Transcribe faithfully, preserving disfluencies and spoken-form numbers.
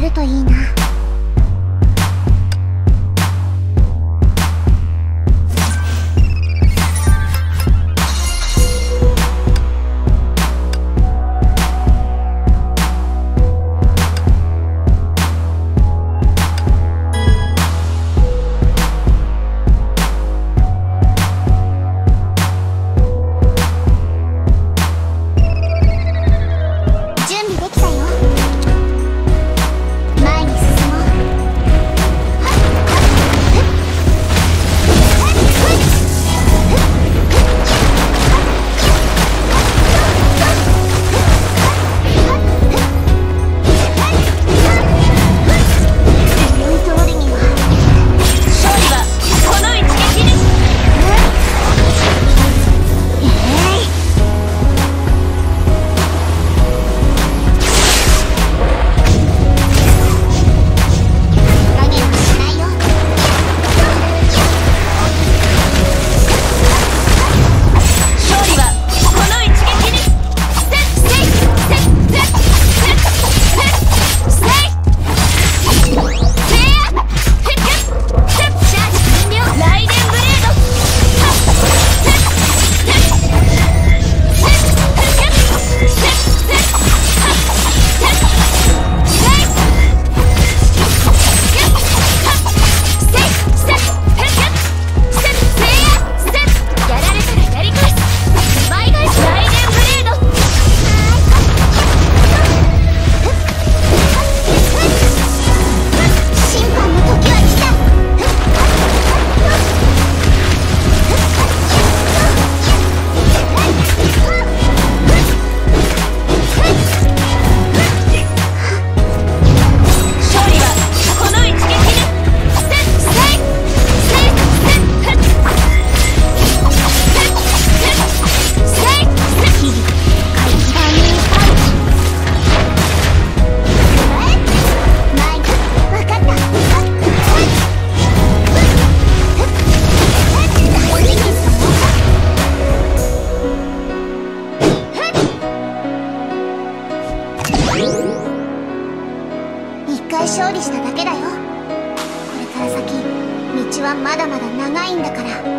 れるといいな。勝利しただけだよ。これから先道はまだまだ長いんだから。